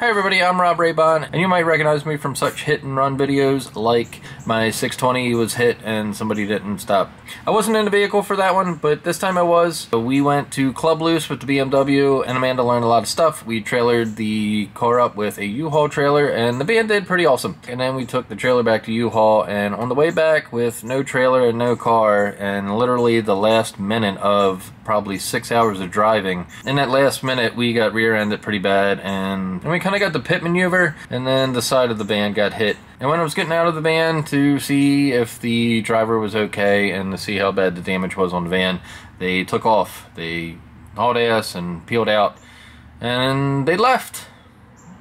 Hey everybody, I'm Rob Raybon, and you might recognize me from such hit and run videos like my 620 was hit and somebody didn't stop. I wasn't in the vehicle for that one, but this time I was. So we went to Club Loose with the BMW, and Amanda learned a lot of stuff. We trailered the car up with a U-Haul trailer, and the band did pretty awesome. And then we took the trailer back to U-Haul, and on the way back with no trailer and no car, and literally the last minute of probably 6 hours of driving, in that last minute we got rear-ended pretty bad, and we kind of got the pit maneuver, and then the side of the van got hit. And when I was getting out of the van to see if the driver was okay and to see how bad the damage was on the van, they took off. They hauled ass and peeled out, and they left.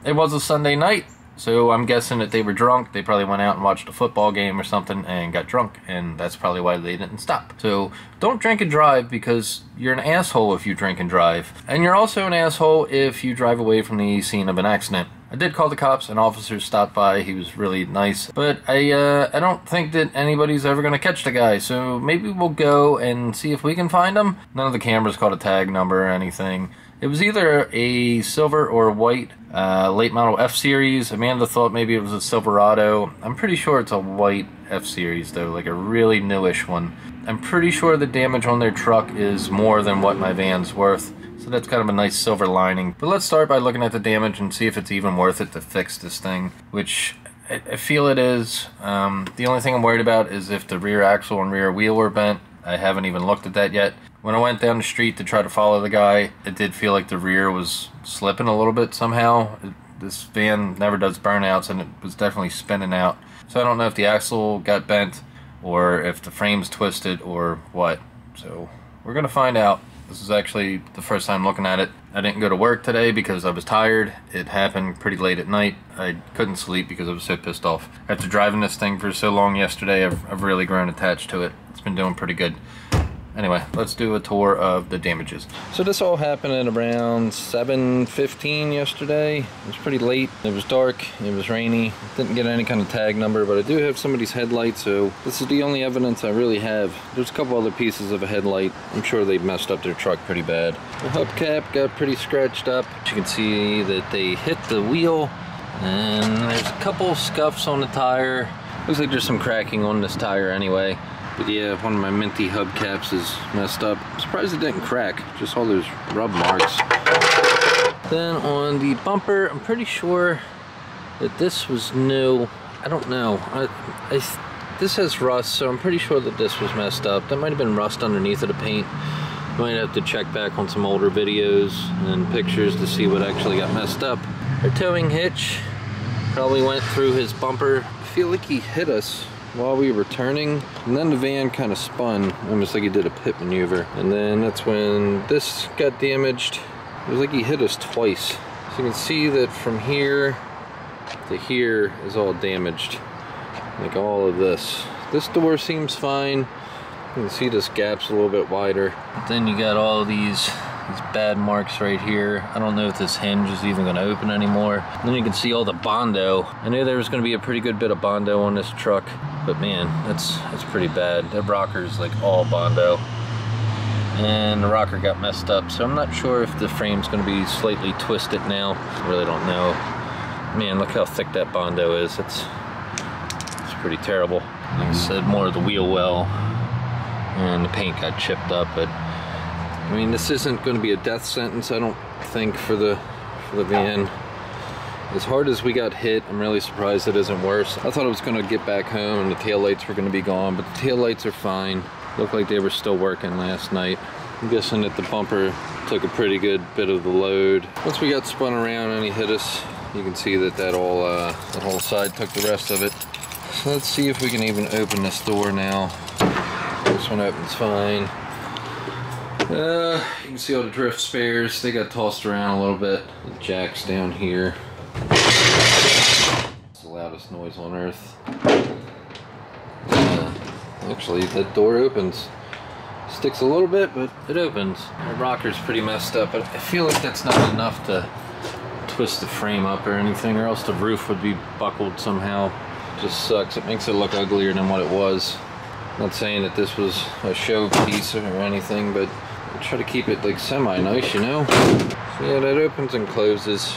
It was a Sunday night, so I'm guessing that they were drunk. They probably went out and watched a football game or something and got drunk, and that's probably why they didn't stop. So don't drink and drive, because you're an asshole if you drink and drive. And you're also an asshole if you drive away from the scene of an accident. I did call the cops, an officer stopped by, he was really nice, but I don't think that anybody's ever going to catch the guy, so maybe we'll go and see if we can find him. None of the cameras caught a tag number or anything. It was either a silver or white late model F-Series. Amanda thought maybe it was a Silverado. I'm pretty sure it's a white F-Series though, like a really newish one. I'm pretty sure the damage on their truck is more than what my van's worth. So that's kind of a nice silver lining. But let's start by looking at the damage and see if it's even worth it to fix this thing, which I feel it is. The only thing I'm worried about is if the rear axle and rear wheel were bent. I haven't even looked at that yet. When I went down the street to try to follow the guy, it did feel like the rear was slipping a little bit somehow. This van never does burnouts, and it was definitely spinning out. So I don't know if the axle got bent or if the frame's twisted or what. So we're gonna find out. This is actually the first time looking at it. I didn't go to work today because I was tired. It happened pretty late at night. I couldn't sleep because I was so pissed off. After driving this thing for so long yesterday, I've really grown attached to it. It's been doing pretty good. Anyway, let's do a tour of the damages. So this all happened at around 7:15 yesterday. It was pretty late. It was dark. It was rainy. Didn't get any kind of tag number, but I do have somebody's headlight, so this is the only evidence I really have. There's a couple other pieces of a headlight. I'm sure they messed up their truck pretty bad. The hubcap got pretty scratched up. You can see that they hit the wheel, and there's a couple scuffs on the tire. Looks like there's some cracking on this tire anyway. But yeah, one of my minty hubcaps is messed up. I'm surprised it didn't crack, just all those rub marks. Then on the bumper, I'm pretty sure that this was new. I don't know. This has rust, so I'm pretty sure that this was messed up. That might have been rust underneath of the paint. Might have to check back on some older videos and pictures to see what actually got messed up. Our towing hitch probably went through his bumper. I feel like he hit us while we were turning, and then the van kind of spun, almost like he did a pit maneuver. And then that's when this got damaged. It was like he hit us twice. So you can see that from here to here is all damaged, like all of this. This door seems fine. You can see this gap's a little bit wider. But then you got all these bad marks right here. I don't know if this hinge is even gonna open anymore. And then you can see all the Bondo. I knew there was gonna be a pretty good bit of Bondo on this truck, but man, that's pretty bad. That rocker's like all Bondo. And the rocker got messed up, so I'm not sure if the frame's gonna be slightly twisted now. I really don't know. Man, look how thick that Bondo is. It's pretty terrible. Like I said, more of the wheel well, and the paint got chipped up, but I mean, this isn't going to be a death sentence, I don't think, for the van. As hard as we got hit, I'm really surprised it isn't worse. I thought I was going to get back home and the taillights were going to be gone, but the taillights are fine. Looked like they were still working last night. I'm guessing that the bumper took a pretty good bit of the load. Once we got spun around and he hit us, you can see that whole side took the rest of it. So let's see if we can even open this door now. This one opens fine. You can see all the drift spares, they got tossed around a little bit. The jack's down here. It's the loudest noise on earth. Actually, that door opens. Sticks a little bit, but it opens. The rocker's pretty messed up, but I feel like that's not enough to twist the frame up or anything, or else the roof would be buckled somehow. It just sucks. It makes it look uglier than what it was. I'm not saying that this was a show piece or anything, but I try to keep it like semi-nice, you know? So yeah, that opens and closes.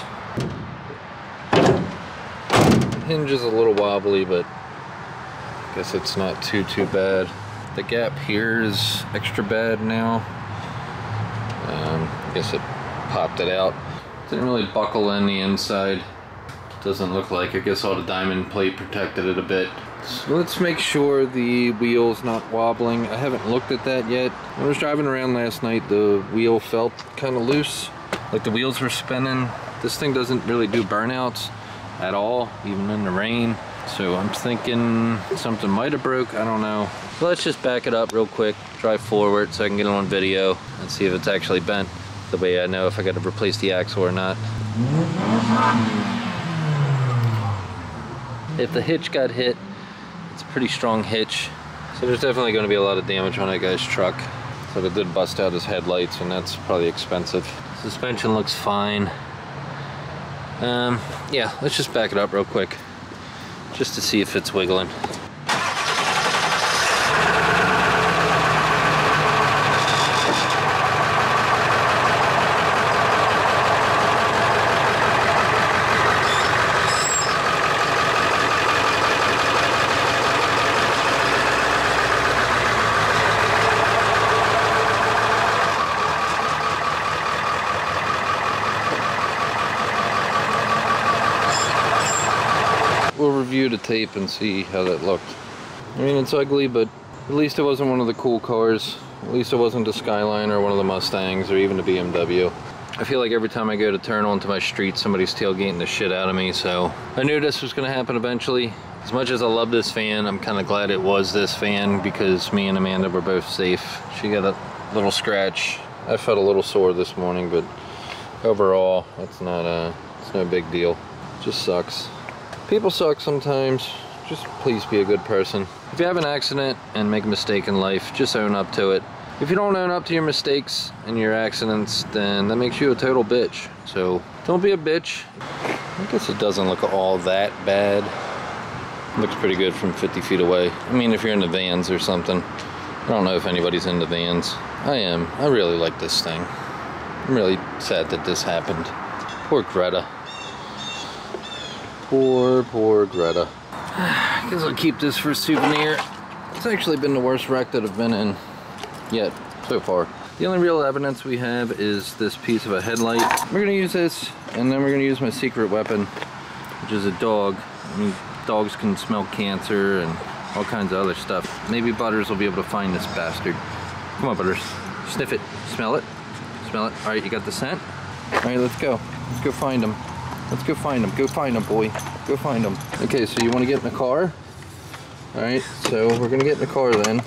hinge is a little wobbly, but I guess it's not too bad. The gap here is extra bad now. I guess it popped it out. Didn't really buckle in the inside. Doesn't look like. I guess all the diamond plate protected it a bit. So let's make sure the wheel's not wobbling. I haven't looked at that yet. When I was driving around last night, the wheel felt kind of loose, like the wheels were spinning. This thing doesn't really do burnouts at all, even in the rain. So I'm thinking something might have broke, I don't know. Let's just back it up real quick, drive forward so I can get it on video and see if it's actually bent. The way I know if I gotta replace the axle or not. If the hitch got hit, it's a pretty strong hitch. So there's definitely gonna be a lot of damage on that guy's truck. So it did bust out his headlights, and that's probably expensive. Suspension looks fine. Yeah, let's just back it up real quick, just to see if it's wiggling. Review the tape and see how that looked. I mean, it's ugly, but at least it wasn't one of the cool cars. At least it wasn't the Skyline or one of the Mustangs or even the BMW. I feel like every time I go to turn onto my street, somebody's tailgating the shit out of me, so I knew this was gonna happen eventually. As much as I love this van, I'm kind of glad it was this van because me and Amanda were both safe. She got a little scratch. I felt a little sore this morning, but overall, it's not it's no big deal. It just sucks. People suck sometimes. Just please be a good person. If you have an accident and make a mistake in life, just own up to it. If you don't own up to your mistakes and your accidents, then that makes you a total bitch. So don't be a bitch. I guess it doesn't look all that bad. It looks pretty good from 50 feet away. I mean, if you're in the vans or something. I don't know if anybody's in the vans. I am. I really like this thing. I'm really sad that this happened. Poor Greta. Poor Greta. I guess I'll keep this for a souvenir. It's actually been the worst wreck that I've been in yet, so far. The only real evidence we have is this piece of a headlight. We're gonna use this, and then we're gonna use my secret weapon, which is a dog. I mean, dogs can smell cancer and all kinds of other stuff. Maybe Butters will be able to find this bastard. Come on, Butters. Sniff it. Smell it. Smell it. All right, you got the scent? All right, let's go. Let's go find him. Let's go find them. Go find them, boy. Go find them. Okay, so you want to get in the car? All right, so we're going to get in the car then.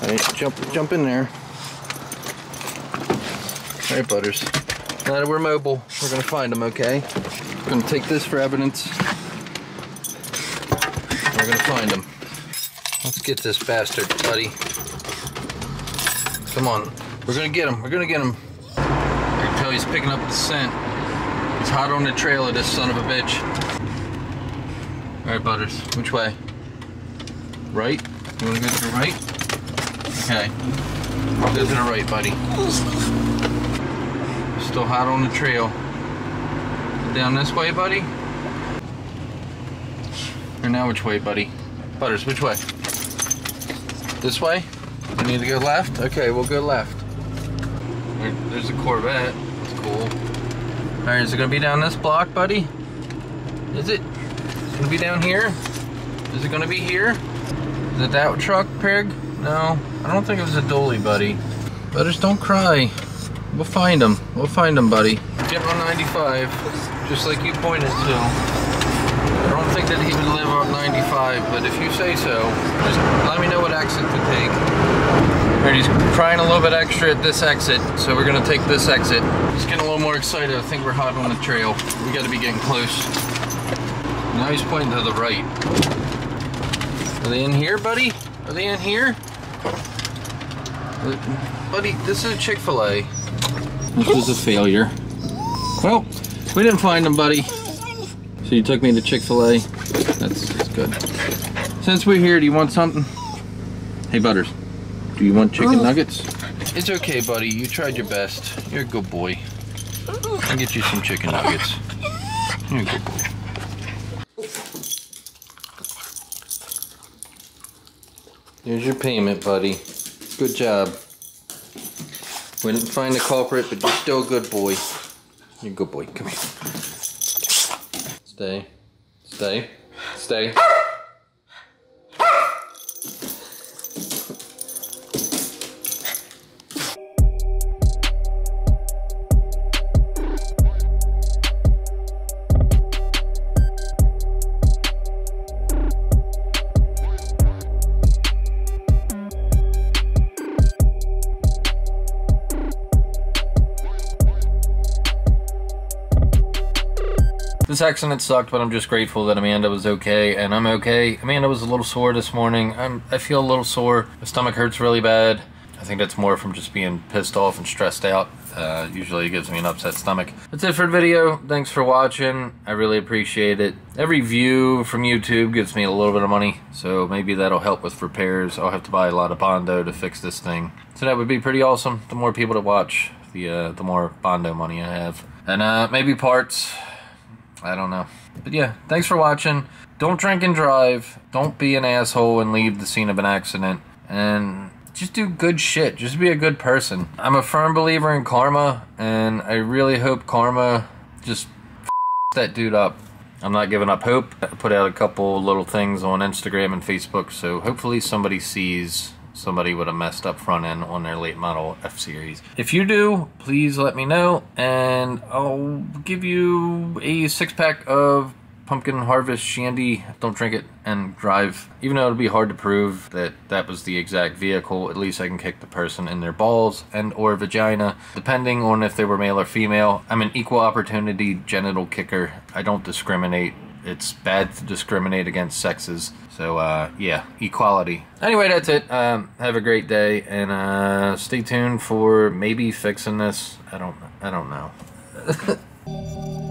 All right, jump in there. All right, Butters. Now that we're mobile, we're going to find them, okay? We're going to take this for evidence. We're going to find them. Let's get this bastard, buddy. Come on. We're going to get him. We're going to get him. I can tell he's picking up the scent. It's hot on the trail of this son of a bitch. Alright, Butters, which way? Right? You wanna go to the right? Okay. Go to the right, buddy. Still hot on the trail. Down this way, buddy? And now which way, buddy? Butters, which way? This way? We need to go left? Okay, we'll go left. There's a Corvette. That's cool. All right, is it gonna be down this block, buddy? Is it? It's gonna be down here? Is it gonna be here? Is it that truck, pig? No, I don't think it was a dually, buddy. Butters, don't cry. We'll find him. We'll find him, buddy. Get on 95, just like you pointed to. I don't think that he would live on 95, but if you say so, just let me know what exit to take. All right, he's crying a little bit extra at this exit, so we're gonna take this exit. He's getting a little more excited. I think we're hot on the trail. We gotta be getting close. Now he's pointing to the right. Are they in here, buddy? Are they in here? Buddy, this is a Chick-fil-A. This was a failure. Well, we didn't find him, buddy. So you took me to Chick-fil-A. That's good. Since we're here, do you want something? Hey, Butters, do you want chicken nuggets? It's okay, buddy. You tried your best. You're a good boy. I'll get you some chicken nuggets. You're a good boy. There's your payment, buddy. Good job. We didn't find the culprit, but you're still a good boy. You're a good boy. Come here. Stay. Stay. Stay. This accident sucked, but I'm just grateful that Amanda was okay, and I'm okay. Amanda was a little sore this morning. I feel a little sore. My stomach hurts really bad. I think that's more from just being pissed off and stressed out. Usually it gives me an upset stomach. That's it for the video. Thanks for watching. I really appreciate it. Every view from YouTube gives me a little bit of money, so maybe that'll help with repairs. I'll have to buy a lot of Bondo to fix this thing. So that would be pretty awesome. The more people that watch, the more Bondo money I have. And maybe parts. I don't know. But yeah, thanks for watching. Don't drink and drive. Don't be an asshole and leave the scene of an accident. And just do good shit. Just be a good person. I'm a firm believer in karma, and I really hope karma just f***s that dude up. I'm not giving up hope. I put out a couple little things on Instagram and Facebook, so hopefully somebody sees somebody with a messed up front end on their late model F-Series. If you do, please let me know, and I'll give you a 6-pack of Pumpkin Harvest Shandy. Don't drink it and drive. Even though it'll be hard to prove that that was the exact vehicle, at least I can kick the person in their balls and or vagina, depending on if they were male or female. I'm an equal opportunity genital kicker. I don't discriminate. It's bad to discriminate against sexes. So, yeah, equality. Anyway, that's it. Have a great day, and stay tuned for maybe fixing this. I don't know.